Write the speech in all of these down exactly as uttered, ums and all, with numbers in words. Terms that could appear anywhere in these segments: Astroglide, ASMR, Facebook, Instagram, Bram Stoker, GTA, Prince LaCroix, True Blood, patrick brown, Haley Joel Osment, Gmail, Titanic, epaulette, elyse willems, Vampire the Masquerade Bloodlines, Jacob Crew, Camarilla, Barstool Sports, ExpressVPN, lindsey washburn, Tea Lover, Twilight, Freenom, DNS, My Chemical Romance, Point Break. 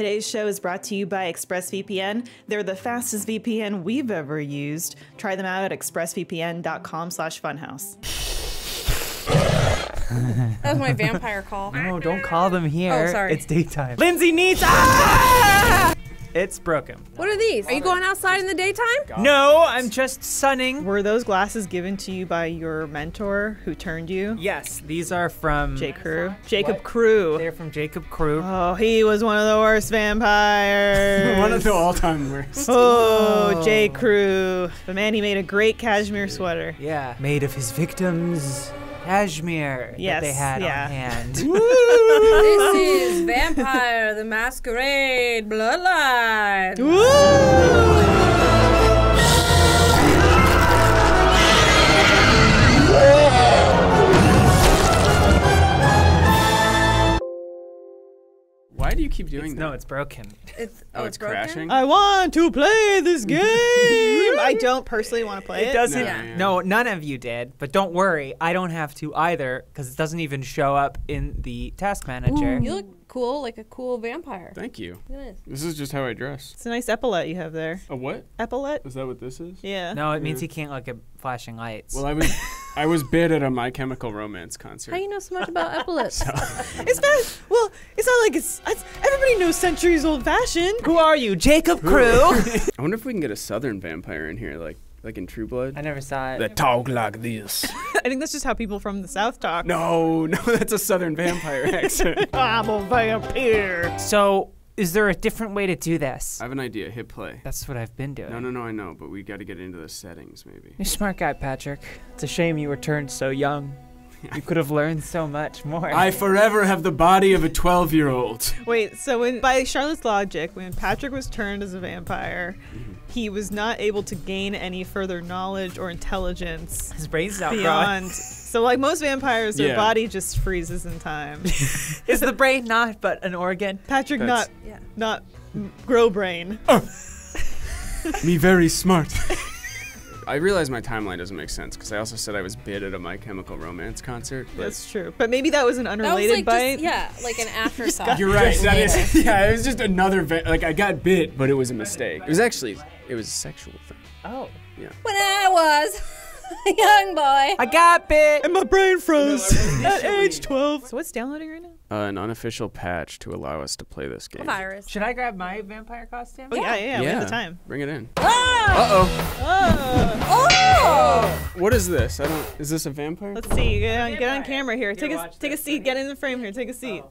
Today's show is brought to you by ExpressVPN. They're the fastest V P N we've ever used. Try them out at express V P N dot com slash funhouse. That was my vampire call. No, don't call them here. Oh, sorry. It's daytime. Lindsay needs... Ah! It's broken. What are these? Are you going outside in the daytime? No, I'm just sunning. Were those glasses given to you by your mentor who turned you? Yes, these are from... J. Crew? Jacob what? Crew. They're from Jacob Crew. Oh, he was one of the worst vampires. One of the all-time worst. Oh, oh, J. Crew. But man, he made a great cashmere sweater. Yeah. Made of his victims. Cashmere yes, that they had yeah. on hand. This is Vampire the Masquerade Bloodlines. Why do you keep doing it's, that? No, it's broken. It's, oh, oh, it's, it's broken? Crashing? I want to play this game. I don't personally want to play it. It doesn't. No, yeah. no, none of you did. But don't worry. I don't have to either because it doesn't even show up in the task manager. Ooh, you look cool, like a cool vampire. Thank you. Look at this. This is just how I dress. It's a nice epaulette you have there. A what? Epaulette. Is that what this is? Yeah. No, it yeah. means he can't look at flashing lights. Well, I was I was bid at a My Chemical Romance concert. How do you know so much about epaulets? So. It's not, well, it's not like it's, it's, everybody knows centuries old fashioned. Who are you, Jacob Crew? I wonder if we can get a southern vampire in here, like like in True Blood. I never saw it. They talk like this. I think that's just how people from the South talk. No, no, that's a southern vampire accent. I'm a vampire. So, is there a different way to do this? I have an idea. Hit play. That's what I've been doing. No, no, no, I know, but we got to get into the settings, maybe. You're a smart guy, Patrick. It's a shame you returned so young. You could have learned so much more. I forever have the body of a twelve-year-old. Wait, so when, by Charlotte's logic, when Patrick was turned as a vampire, mm-hmm. he was not able to gain any further knowledge or intelligence. His brain's not beyond. So like most vampires, their yeah. body just freezes in time. Is the brain not but an organ? Patrick That's, not, yeah. not grow brain. Oh. Me very smart. I realize my timeline doesn't make sense because I also said I was bid at a My Chemical Romance concert. That's true. But maybe that was an unrelated bite. Like yeah, like an afterthought. You're right. That is, yeah, it was just another, like I got bid, but it was a mistake. It was actually, it was a sexual thing. Oh. Yeah. When I was a young boy. I got bit. And my brain froze at age twelve. So what's downloading right now? Uh, an unofficial patch to allow us to play this game. A virus. Should I grab my vampire costume? Oh, yeah, yeah, yeah. yeah. We have the time. Bring it in. Oh! Uh-oh. Oh. Oh! What is this? I don't... Is this a vampire? Let's see. Get on, get on camera here. Take a, take a seat. Get in the frame here. Take a seat.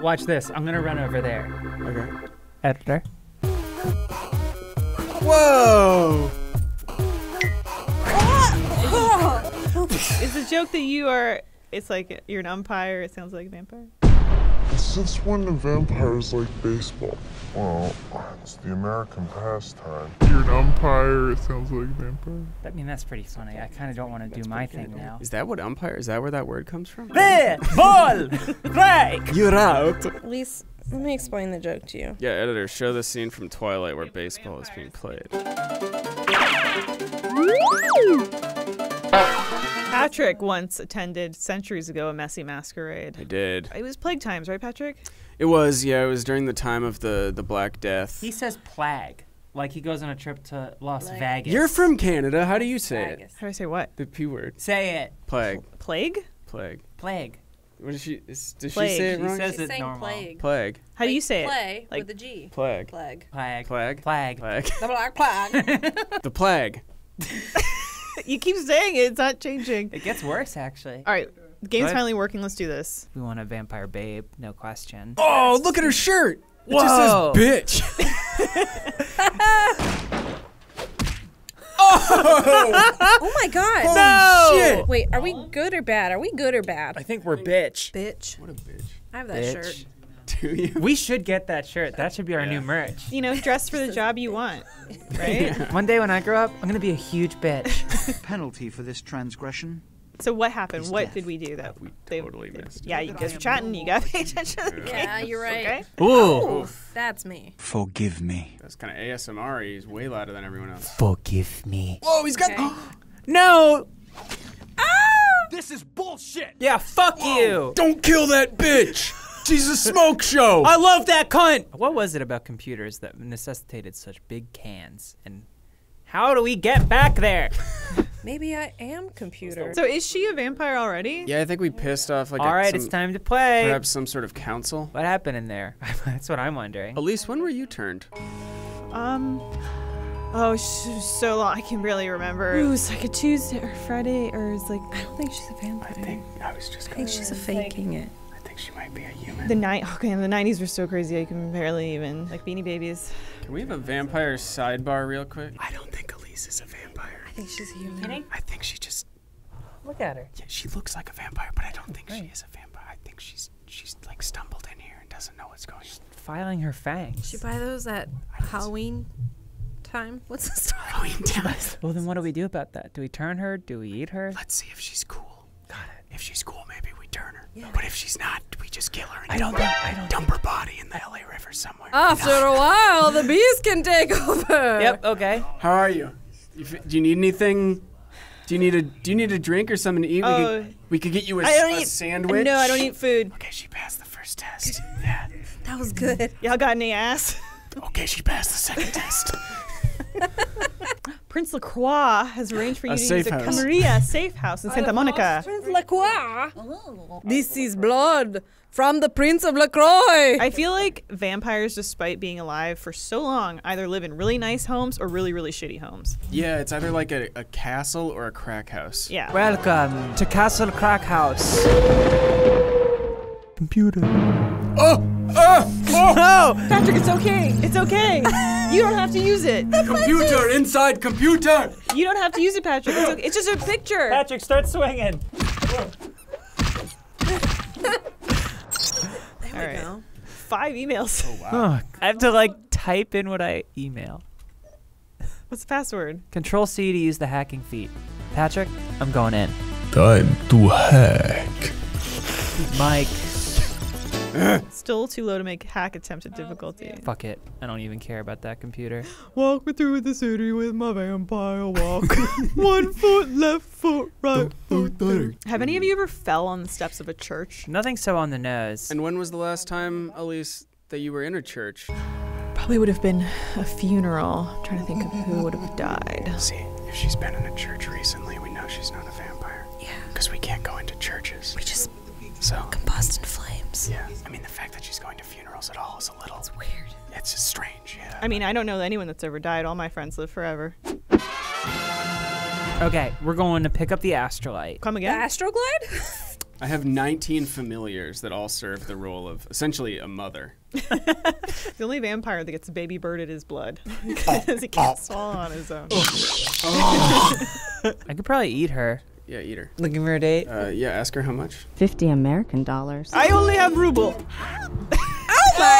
Watch this. I'm going to run over there. Okay. Editor. Whoa! It's a joke that you are... It's like you're an umpire, it sounds like a vampire. Since when do vampires like baseball? Well, it's the American pastime. You're an umpire, it sounds like a vampire. I mean, that's pretty funny. I kind of don't want to do my thing now. Is that what umpire, is that where that word comes from? There! Ball! Break! You're out! Elyse, let me explain the joke to you. Yeah, editor, show the scene from Twilight where baseball is being played. Patrick once attended centuries ago a messy masquerade. I did. It was plague times, right, Patrick? It was, yeah. It was during the time of the the Black Death. He says plague, like he goes on a trip to Las plague. Vegas. You're from Canada. How do you say Vegas. it? How do I say what? The P word. Say it. Plague. Plague. Plague. Plague. What does she? Is, does plague. she say it wrong? She says She's it normal. Plague. Plague. How like do you say play it? Play with a G. Plague. Plague. Plague. Plague. Plague. Plague. The black plague. The plague. You keep saying it, it's not changing. It gets worse, actually. All right, the game's finally working, let's do this. We want a vampire babe, no question. Oh, look at her shirt! Whoa. It just says bitch. Oh! Oh my god. No! Holy shit. Wait, are we good or bad? Are we good or bad? I think we're bitch. Bitch. What a bitch. I have that bitch. shirt. Do you? We should get that shirt. That should be our yeah. new merch. You know, dress for the job you want, right? Yeah. One day when I grow up, I'm gonna be a huge bitch. Penalty for this transgression. So what happened? It's what death. did we do that? We totally they, missed. Yeah, it. you guys were chatting. You gotta pay attention to the game. Yeah, you're right. Okay? Ooh. Oof. That's me. Forgive me. That's kind of A S M R. He's way louder than everyone else. Forgive me. Whoa, he's got. Okay. No. Ah! This is bullshit. Yeah, fuck Whoa. you. Don't kill that bitch. She's a smoke show. I love that cunt. What was it about computers that necessitated such big cans? And how do we get back there? Maybe I am computer. So is she a vampire already? Yeah, I think we pissed off like. All right, some, it's time to play. Perhaps some sort of council. What happened in there? That's what I'm wondering. Elyse, when were you turned? Um, oh, so long. I can barely remember. It was like a Tuesday or Friday, or it's like I don't think she's a vampire. I think I was just. I think she's a faking like, it. I think she might be a human. The night. Okay, and the nineties were so crazy. I can barely even like Beanie Babies. Can we have a vampire sidebar real quick? I don't think Elyse is a vampire. I think she's a human. I think she just. Look at her. Yeah, she looks like a vampire, but I don't think right. she is a vampire. I think she's she's like stumbled in here and doesn't know what's going on. She's filing her fangs. She buy those at Halloween time. What's this Halloween time? Well, then what do we do about that? Do we turn her? Do we eat her? Let's see if she's cool. Got it. If she's cool, maybe we turn her. Yeah. But if she's not, we just kill her and I don't think, I don't dump her body in the L A River somewhere. After no. a while, the bees can take over. Yep. Okay. How are you? Do you need anything? Do you need a Do you need a drink or something to eat? Oh, we, could, we could get you a, I don't a eat, sandwich. No, I don't eat food. Okay, she passed the first test. Yeah. That was good. Y'all got any ass? Okay, she passed the second test. Prince LaCroix has arranged for you a to use house. a Camarilla safe house in Santa Monica. Prince LaCroix. This is blood from the Prince of LaCroix. I feel like vampires, despite being alive for so long, either live in really nice homes or really, really shitty homes. Yeah, it's either like a, a castle or a crack house. Yeah. Welcome to Castle Crack House. Computer. Oh! Uh, oh. No! Patrick, it's okay. It's okay. You don't have to use it. Computer, inside computer! You don't have to use it, Patrick. It's, okay. It's just a picture. Patrick, start swinging. There we right. go. Five emails. Oh, wow. Oh, I have to, like, type in what I email. What's the password? control C to use the hacking feat. Patrick, I'm going in. Time to hack. Mike. Still too low to make hack attempt at difficulty. Fuck it. I don't even care about that computer. Walk me through the city with my vampire walk. One foot left, foot right, foot thirty. Have any of you ever fell on the steps of a church? Nothing so on the nose. And when was the last time, Elyse, that you were in a church? Probably would have been a funeral. I'm trying to think of who would have died. See, if she's been in a church recently, we know she's not a vampire. Yeah. Because we can't go into churches. We just... So, combust in flames. Yeah. I mean, the fact that she's going to funerals at all is a little... It's weird. It's just strange, yeah. I mean, I don't know anyone that's ever died. All my friends live forever. Okay, we're going to pick up the Astrolite. Come again? The Astroglide? I have nineteen familiars that all serve the role of, essentially, a mother. The only vampire that gets baby birded is blood. Because he can't swallow on his own. I could probably eat her. Yeah, eat her. Looking for a date? Uh, yeah, ask her how much. fifty American dollars. I only have ruble. Oh my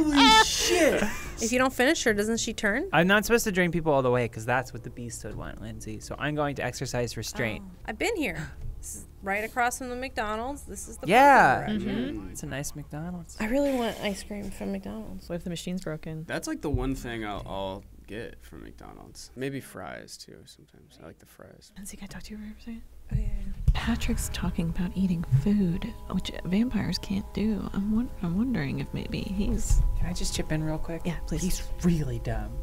god! Holy shit! If you don't finish her, doesn't she turn? I'm not supposed to drain people all the way because that's what the beast would want, Lindsay. So I'm going to exercise restraint. Oh, I've been here. This is right across from the McDonald's. This is the yeah. Mm-hmm. It's a nice McDonald's. I really want ice cream from McDonald's. What if the machine's broken? That's like the one thing I'll. I'll get from McDonald's. Maybe fries too sometimes. I like the fries. Nancy, can I talk to you for a second? Oh, yeah, yeah. Patrick's talking about eating food, which vampires can't do. I'm, I'm wondering if maybe he's... Can I just chip in real quick? Yeah, please. He's really dumb.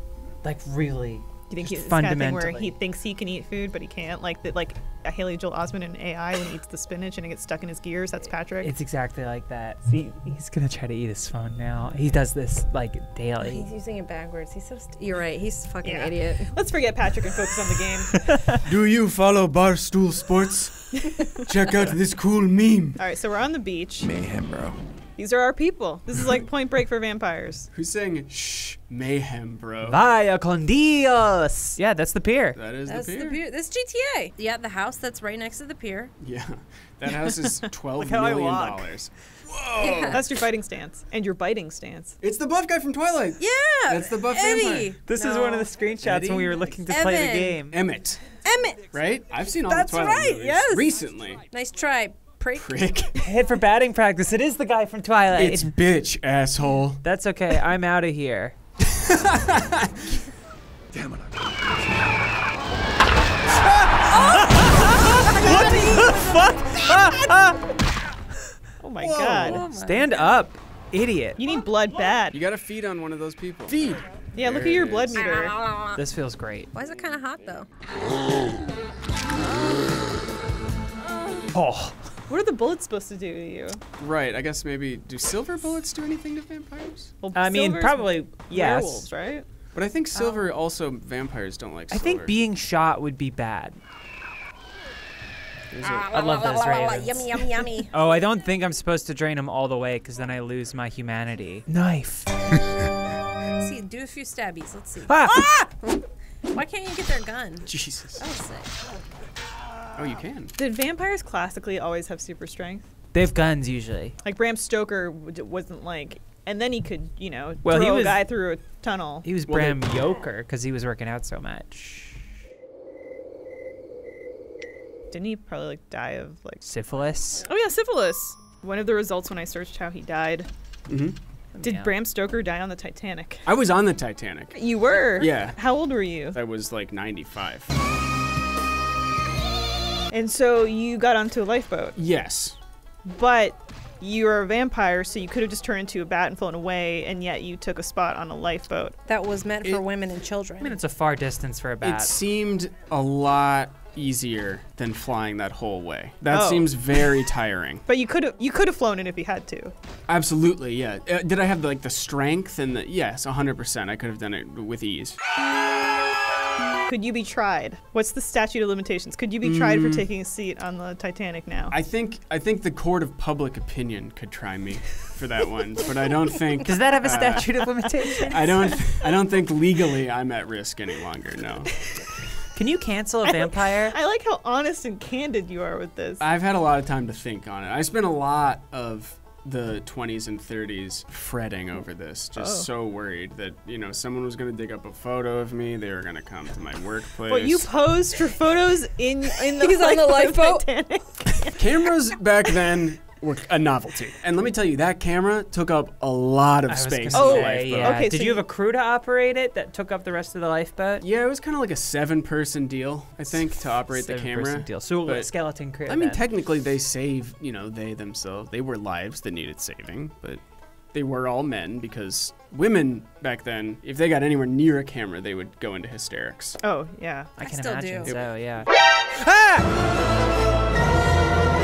Like, really. Do you think he's this kind of thing where he thinks he can eat food, but he can't? Like that, like a Haley Joel Osment in A I when he eats the spinach and it gets stuck in his gears. That's Patrick. It's exactly like that. See, he's gonna try to eat his phone now. He does this like daily. He's using it backwards. He's so. St You're right. He's a fucking yeah. idiot. Let's forget Patrick and focus on the game. Do you follow Barstool Sports? Check out this cool meme. All right, so we're on the beach. Mayhem, bro. These are our people. This is like Point Break for vampires. Who's saying shh mayhem, bro? Vaya con Dios. Yeah, that's the pier. That is that's the pier. The pier. That's G T A. Yeah, the house that's right next to the pier. Yeah, that house is twelve million dollars. Whoa. Yeah. That's your fighting stance and your biting stance. It's the buff guy from Twilight. Yeah. That's the buff Eddie. vampire. This no. is one of the screenshots Eddie? when we were looking to Evan. play the game. Emmett. Emmett. Right? I've seen all that's the Twilight right. movies yes. recently. Nice try. Prick. Prick. Head for batting practice. It is the guy from Twilight. It's bitch, asshole. That's okay. I'm out of here. Damn it. What the fuck? Oh my Whoa. God. Oh my Stand God. up, idiot. You need blood bad. You gotta feed on one of those people. Feed. Yeah, there look at your is. blood meter. This feels great. Why is it kind of hot though? Oh. What are the bullets supposed to do to you? Right, I guess maybe, do silver bullets do anything to vampires? Well, I mean, probably, yes. Werewolves, right? But I think silver oh. also, vampires don't like silver. I think being shot would be bad. Uh, I love la, la, those la, la, ravens. Yummy, yummy, yummy. Oh, I don't think I'm supposed to drain them all the way because then I lose my humanity. Knife. Let's see, do a few stabbies, let's see. Ah! Ah! Why can't you get their gun? Jesus. That was sick. Oh, you can. Did vampires classically always have super strength? They have guns usually. Like Bram Stoker w wasn't like, and then he could, you know, well, throw he was, a guy through a tunnel. He was well, Bram Stoker because he was working out so much. Didn't he probably like die of like syphilis? Oh yeah, syphilis. One of the results when I searched how he died. Mm-hmm. Did yeah. Bram Stoker die on the Titanic? I was on the Titanic. You were? Yeah. How old were you? I was like ninety-five. And so you got onto a lifeboat. Yes. But you were a vampire, so you could have just turned into a bat and flown away, and yet you took a spot on a lifeboat. That was meant it, for women and children. I mean, it's a far distance for a bat. It seemed a lot easier than flying that whole way. That oh. seems very tiring. But you could have you could have flown in if you had to. Absolutely, yeah. Uh, did I have like the strength and the yes, one hundred percent. I could have done it with ease. Could you be tried? What's the statute of limitations? Could you be tried mm. for taking a seat on the Titanic now? I think I think the court of public opinion could try me for that one, but I don't think. Does that have a statute uh, of limitations? I don't. I don't think legally I'm at risk any longer. No. Can you cancel a vampire? I, I like how honest and candid you are with this. I've had a lot of time to think on it. I spent a lot of the twenties and thirties fretting over this, just oh. so worried that, you know, someone was gonna dig up a photo of me, they were gonna come to my workplace. Well, you posed for photos in, in the, He's on the lifeboat. Titanic. Cameras back then were a novelty. And let me tell you, that camera took up a lot of I space in oh, the lifeboat. Yeah. Okay, Did so you have a crew to operate it that took up the rest of the lifeboat? Yeah, it was kind of like a seven-person deal, I think, to operate seven the camera. Seven-person deal, so but, a skeleton crew. I mean, then. technically, they saved, you know, they themselves, they were lives that needed saving, but they were all men because women back then, if they got anywhere near a camera, they would go into hysterics. Oh, yeah. I, I can still imagine do. so, yeah. Ah!